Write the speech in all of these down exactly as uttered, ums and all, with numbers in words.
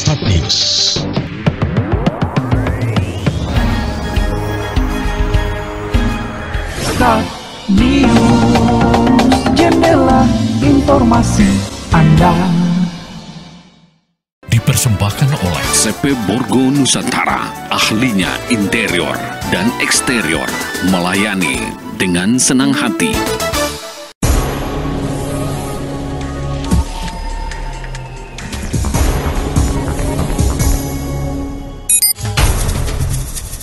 StArt News. StArt News, jendela informasi Anda. Dipersembahkan oleh C P Borgo Nusantara, ahlinya interior dan eksterior, melayani dengan senang hati.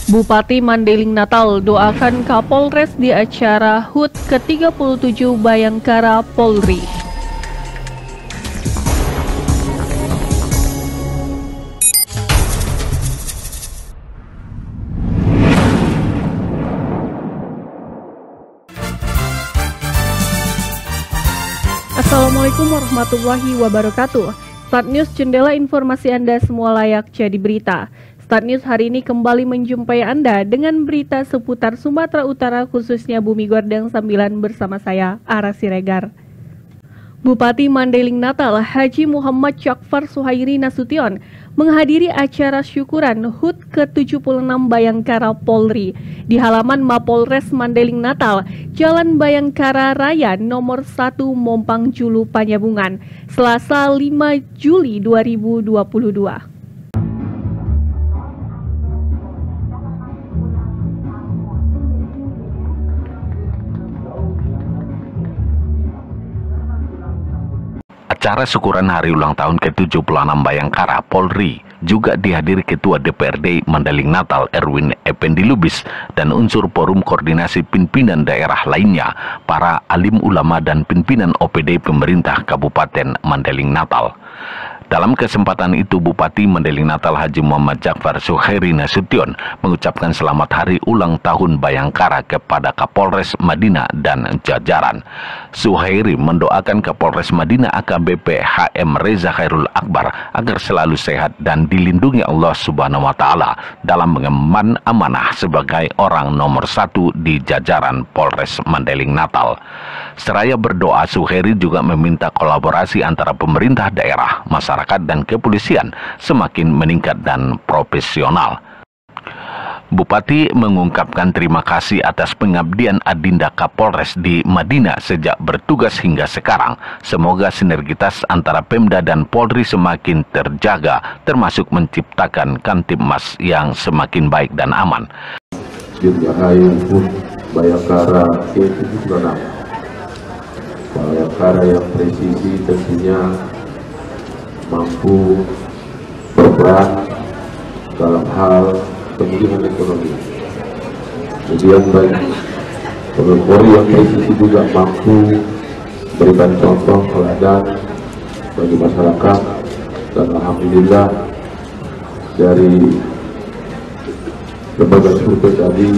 Bupati Mandailing Natal doakan Kapolres di acara H U T ke tiga puluh tujuh Bhayangkara Polri. Assalamualaikum warahmatullahi wabarakatuh. StArt News, jendela informasi Anda semua layak jadi berita. StArt News hari ini kembali menjumpai Anda dengan berita seputar Sumatera Utara, khususnya Bumi Gordang Sembilan, bersama saya, Aras Siregar. Bupati Mandailing Natal, Haji Muhammad Jafar Sukhairi Nasution, menghadiri acara syukuran H U T ke tujuh puluh enam Bhayangkara Polri di halaman Mapolres Mandailing Natal, Jalan Bhayangkara Raya Nomor satu Mompang Julu, Panyabungan, Selasa lima Juli dua ribu dua puluh dua. Acara syukuran hari ulang tahun ke tujuh puluh enam Bhayangkara Polri juga dihadiri Ketua D P R D Mandailing Natal Erwin Ependi Lubis dan unsur forum koordinasi pimpinan daerah lainnya, para alim ulama dan pimpinan O P D pemerintah Kabupaten Mandailing Natal. Dalam kesempatan itu, Bupati Mandailing Natal Haji Muhammad Jafar Sukhairi Nasution mengucapkan selamat hari ulang tahun Bhayangkara kepada Kapolres Madina dan jajaran. Sukhairi mendoakan Kapolres Madina A K B P H M Reza Khairul Akbar agar selalu sehat dan dilindungi Allah Subhanahu wa Ta'ala dalam mengemban amanah sebagai orang nomor satu di jajaran Polres Mandailing Natal. Seraya berdoa, Sukhairi juga meminta kolaborasi antara pemerintah daerah, masyarakat, dan kepolisian semakin meningkat dan profesional. Bupati mengungkapkan terima kasih atas pengabdian Adinda Kapolres di Madinah sejak bertugas hingga sekarang. Semoga sinergitas antara Pemda dan Polri semakin terjaga, termasuk menciptakan Kamtibmas yang semakin baik dan aman. Bhayangkara yang presisi tentunya mampu berperan dalam hal pemulihan ekonomi. Kemudian bagi Polri yang presisi juga mampu berikan contoh teladan bagi masyarakat, dan alhamdulillah dari lembaga survei tadi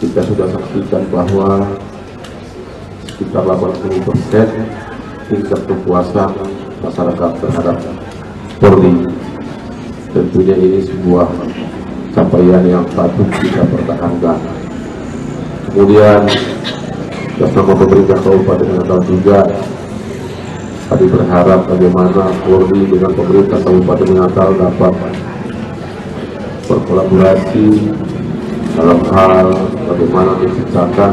kita sudah saksikan bahwa sekitar delapan puluh persen tingkat kepuasan masyarakat terhadap Polri. Tentunya ini sebuah capaian yang patut kita pertahankan. Kemudian bersama pemerintah Kabupaten Natal juga tadi berharap bagaimana Polri dengan pemerintah Kabupaten Natal dapat berkolaborasi dalam hal bagaimana menciptakan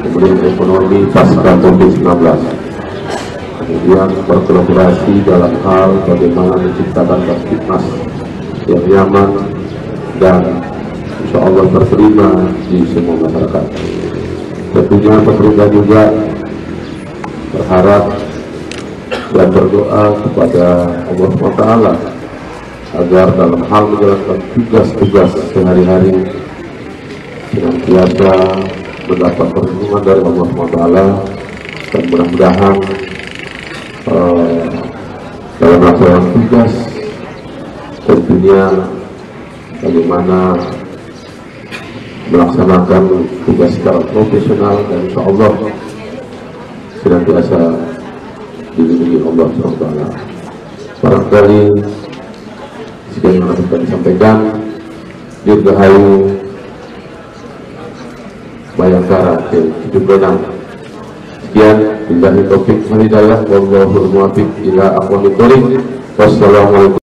pemulihan ekonomi pasca COVID sembilan belas. Kemudian berkolaborasi dalam hal bagaimana menciptakan Kamtibmas yang nyaman dan insya Allah terima di semua masyarakat. Tentunya pemerintah juga berharap dan berdoa kepada Allah subhanahu wa taala agar dalam hal menjalankan tugas-tugas sehari-hari dengan biasa mendapat perlindungan dari Allah subhanahu wa taala, dan mudah-mudahan Uh, dalam melaksanakan tugas tentunya bagaimana melaksanakan tugas secara profesional, dan insya Allah senantiasa dilindungi Allah subhanahu wa taala. Barangkali sekian yang dapat kami sampaikan. Dirgahayu Bhayangkara ke tujuh puluh enam. Sekian, billahi taufiq wal hidayah, wallahu muwaffiq ila aqwamit thoriq. Wassalamualaikum.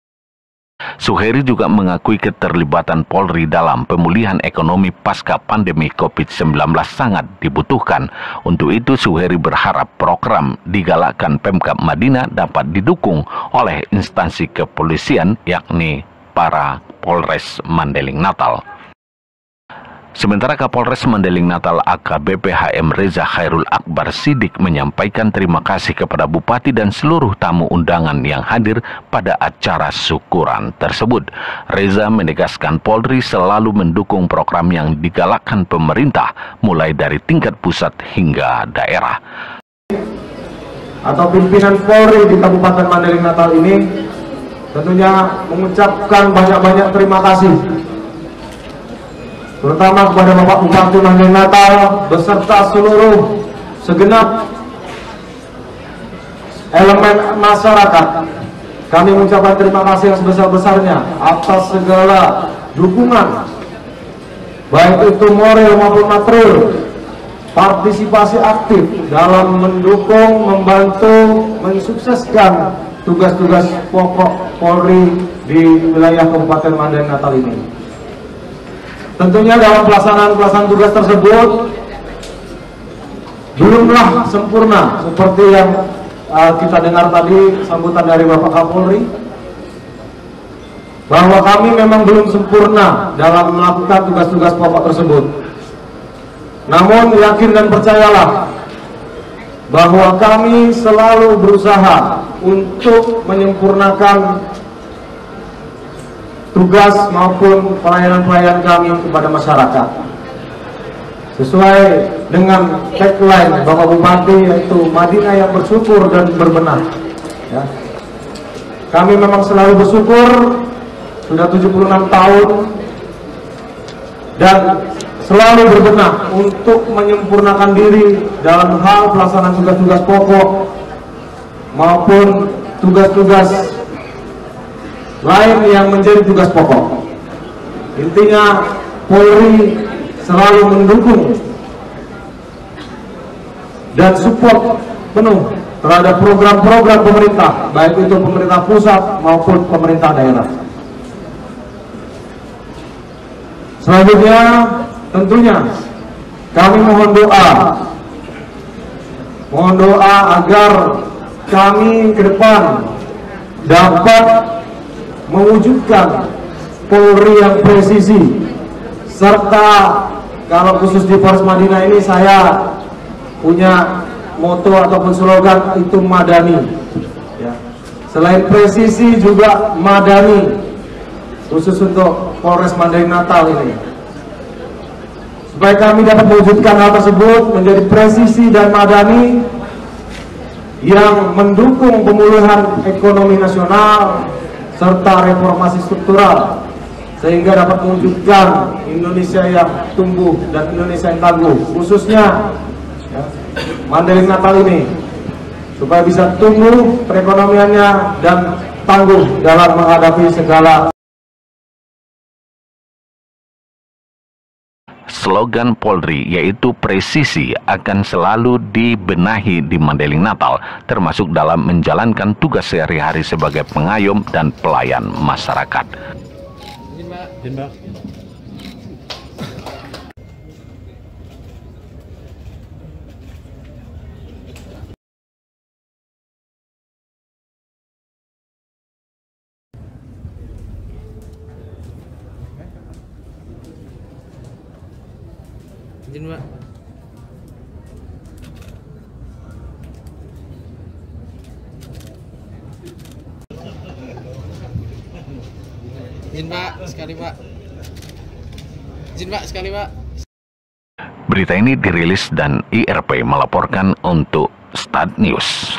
Sukhairi juga mengakui keterlibatan Polri dalam pemulihan ekonomi pasca pandemi COVID sembilan belas sangat dibutuhkan. Untuk itu, Sukhairi berharap program digalakkan Pemkab Madinah dapat didukung oleh instansi kepolisian yakni para Polres Mandailing Natal. Sementara Kapolres Mandailing Natal A K B P H M Reza Khairul Akbar Sidik menyampaikan terima kasih kepada Bupati dan seluruh tamu undangan yang hadir pada acara syukuran tersebut. Reza menegaskan Polri selalu mendukung program yang digalakkan pemerintah mulai dari tingkat pusat hingga daerah. Atau pimpinan Polri di Kabupaten Mandailing Natal ini tentunya mengucapkan banyak-banyak terima kasih, terutama kepada Bapak Bupati Mandailing Natal beserta seluruh segenap elemen masyarakat. Kami mengucapkan terima kasih yang sebesar-besarnya atas segala dukungan, baik itu moral maupun material, partisipasi aktif dalam mendukung, membantu, mensukseskan tugas-tugas pokok Polri di wilayah Kabupaten Mandailing Natal ini. Tentunya dalam pelaksanaan-pelaksanaan tugas tersebut belumlah sempurna seperti yang uh, kita dengar tadi sambutan dari Bapak Kapolri, bahwa kami memang belum sempurna dalam melakukan tugas-tugas pokok tersebut. Namun yakin dan percayalah bahwa kami selalu berusaha untuk menyempurnakan tugas maupun pelayanan-pelayanan kami kepada masyarakat sesuai dengan tagline Bapak Bupati, yaitu Madinah yang bersyukur dan berbenah. Ya. Kami memang selalu bersyukur, sudah tujuh puluh enam tahun, dan selalu berbenah untuk menyempurnakan diri dalam hal pelaksanaan tugas-tugas pokok maupun tugas-tugas lain yang menjadi tugas pokok. Intinya Polri selalu mendukung dan support penuh terhadap program-program pemerintah, baik itu pemerintah pusat maupun pemerintah daerah. Selanjutnya tentunya kami mohon doa mohon doa agar kami ke depan dapat mewujudkan Polri yang presisi, serta kalau khusus di Polres Madinah ini saya punya moto ataupun slogan itu madani. Ya. Selain presisi juga madani, khusus untuk Polres Mandailing Natal ini. Supaya kami dapat mewujudkan hal tersebut menjadi presisi dan madani yang mendukung pemulihan ekonomi nasional serta reformasi struktural, sehingga dapat mewujudkan Indonesia yang tumbuh dan Indonesia yang tangguh, khususnya ya, Mandailing Natal ini, supaya bisa tumbuh perekonomiannya dan tangguh dalam menghadapi segala. Slogan Polri yaitu presisi akan selalu dibenahi di Mandailing Natal, termasuk dalam menjalankan tugas sehari-hari sebagai pengayom dan pelayan masyarakat. Terima kasih. Izin Pak, sekali Pak. Izin Pak, sekali Pak. Berita ini dirilis dan I R P melaporkan untuk StArt News.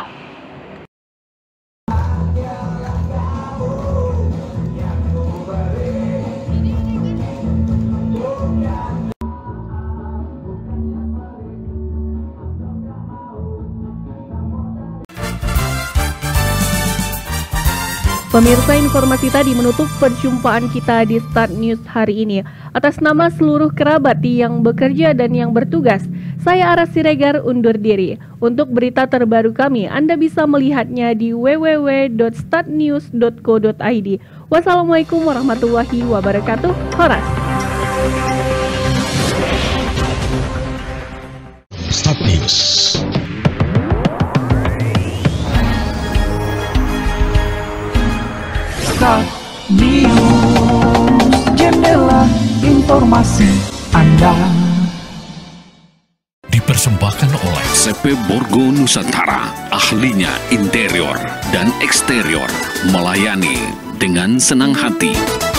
Pemirsa, informasi tadi menutup perjumpaan kita di StArt News hari ini. Atas nama seluruh kerabat yang bekerja dan yang bertugas, saya Aras Siregar undur diri. Untuk berita terbaru kami, Anda bisa melihatnya di w w w titik startnews titik co titik i d. Wassalamualaikum warahmatullahi wabarakatuh. Horas. StArt News. StArt News, jendela informasi Anda. Dipersembahkan oleh C P Borgo Nusantara, ahlinya interior dan eksterior, melayani dengan senang hati.